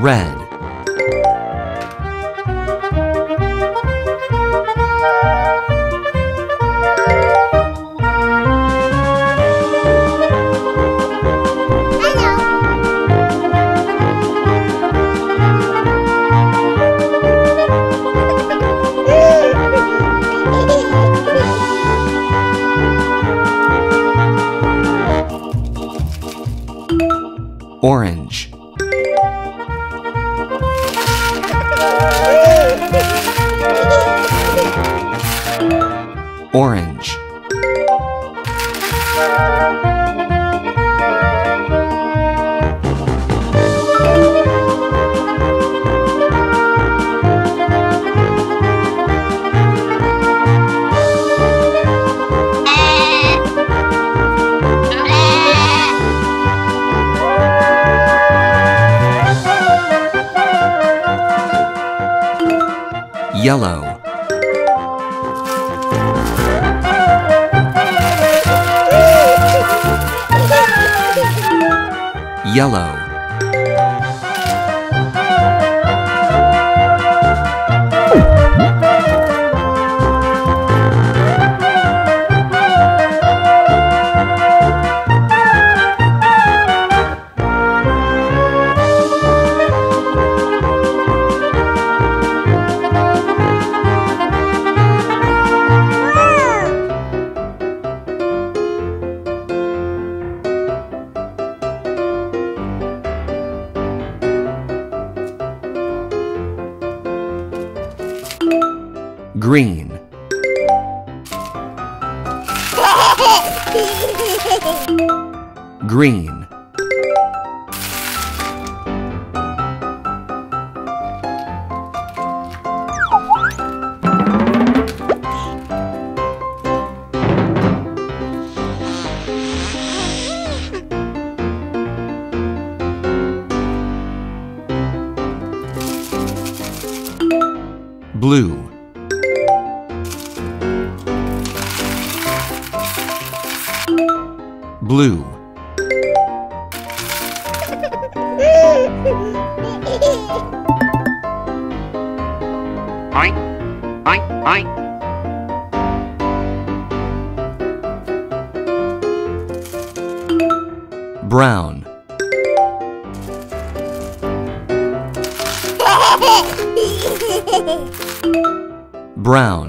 Red. Orange. Orange. Yellow. Yellow. Green. Green. Blue. Blue. Brown. Brown.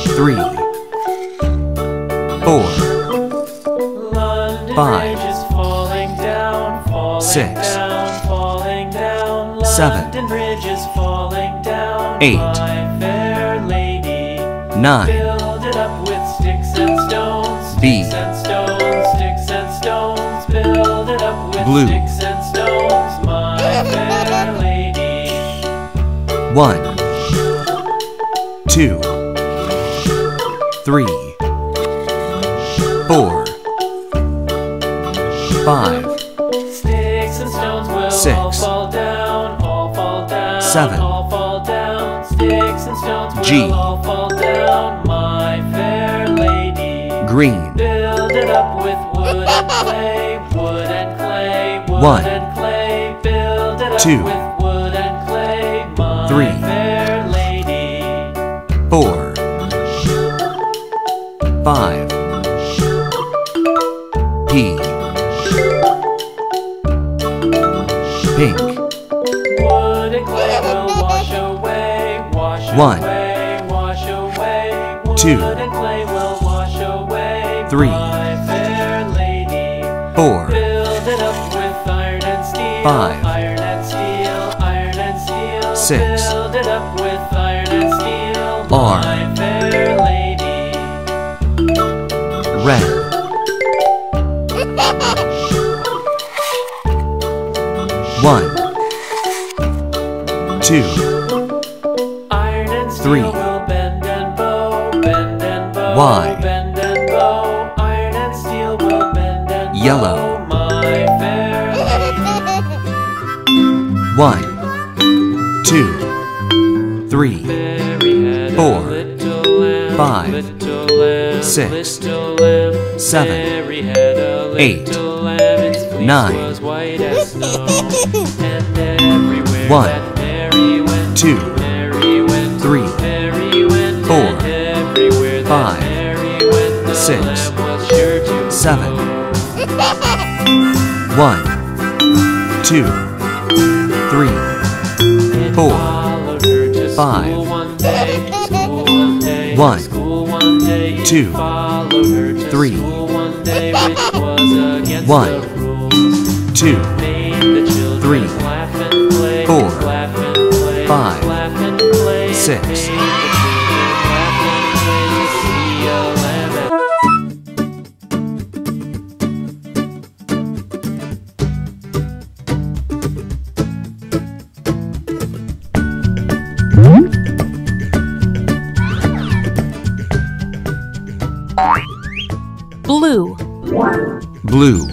3, 4, 5, 6, 7, 8, 9. B. Sticks and stones, build it up with blue. Sticks and stones, my fair lady. 1, 2, 3, 4, 5. Sticks and stones will 6, all fall down, 7, all fall down. Sticks and stones will G. all fall down, my fair lady. Green. Build it up with wood and clay, wood and clay, wood 1, and clay. Build it up 2, with wood and clay, my 3, fair lady. 4, 5. P. Pink. Wood and clay will wash away, wash 1, away, wash away. Wood 2. And clay will 3, my fair lady. 4, build it up with iron and steel, 5, iron and steel, 6, build it up with iron and steel, R, my fair lady. Red. 1, 2, iron and steel 3, will bend and bow, Y. Yellow. My fair lady. 1, 2, 3, 4, 5, 6, 7, 8, 9. 1, 2, 3, 4, 5, 6, 7. 1, 2, 3, 4, 5. 1, 2, 3, 4, 5, 6. Blue.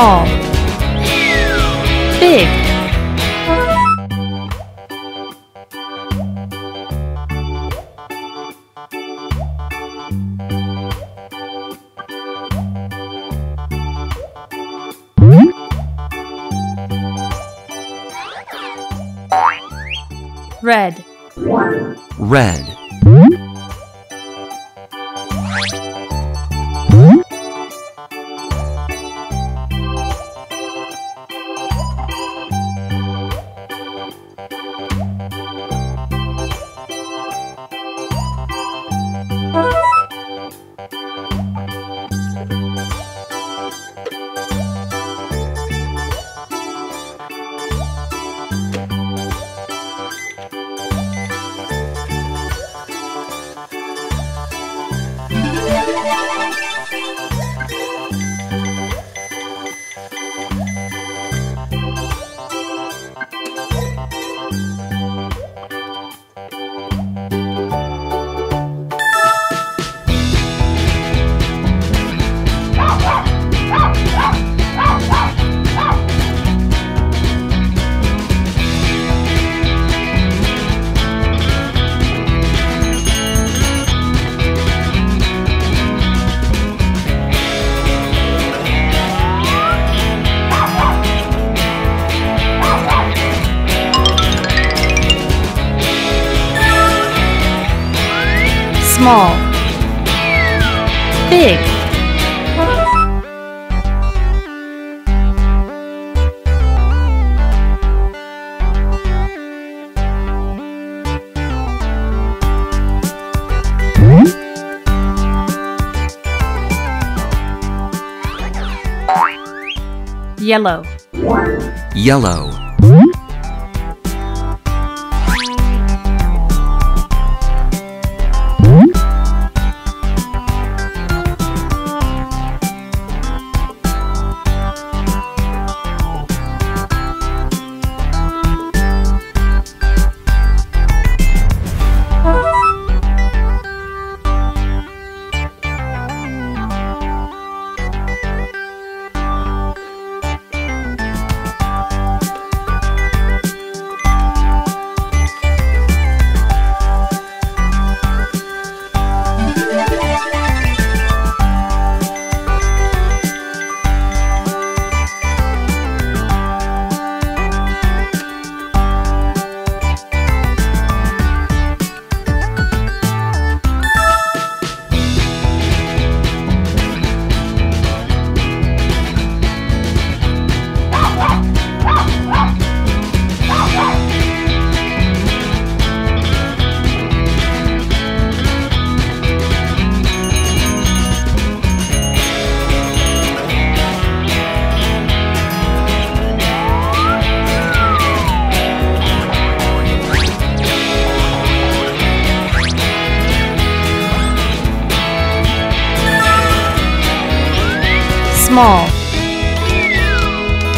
small, big, red, red, small, big, yellow, yellow, small,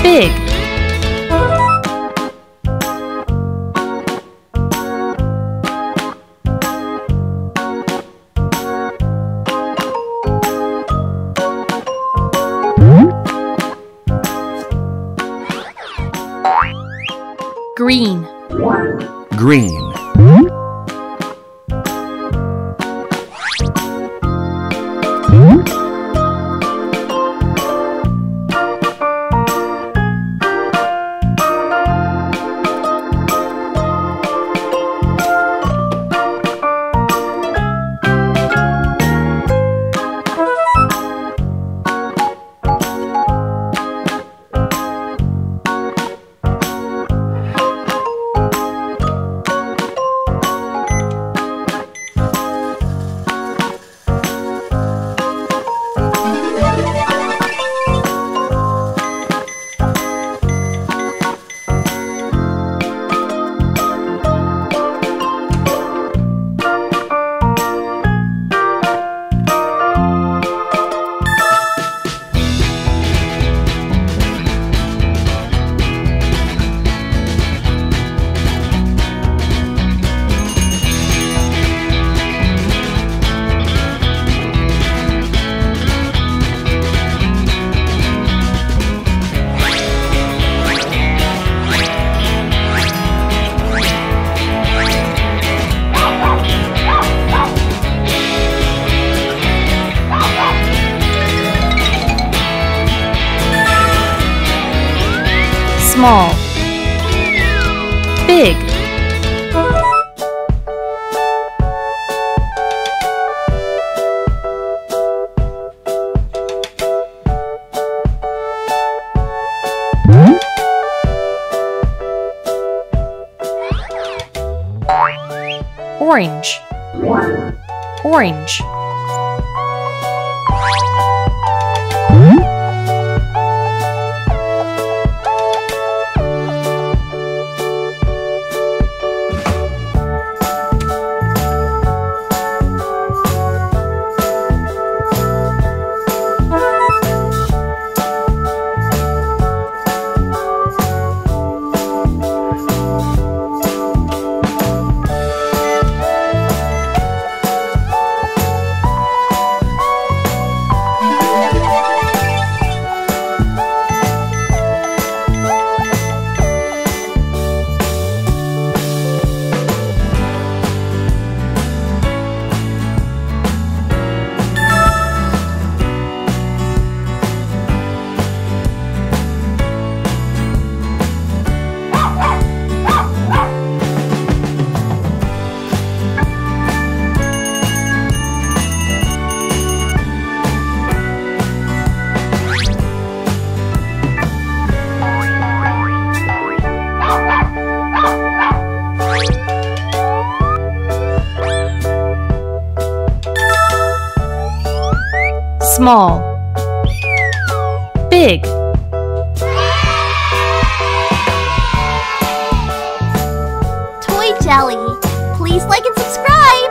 big, green, green, small, big, orange, orange, small, big, Toy Jelly. Please like and subscribe.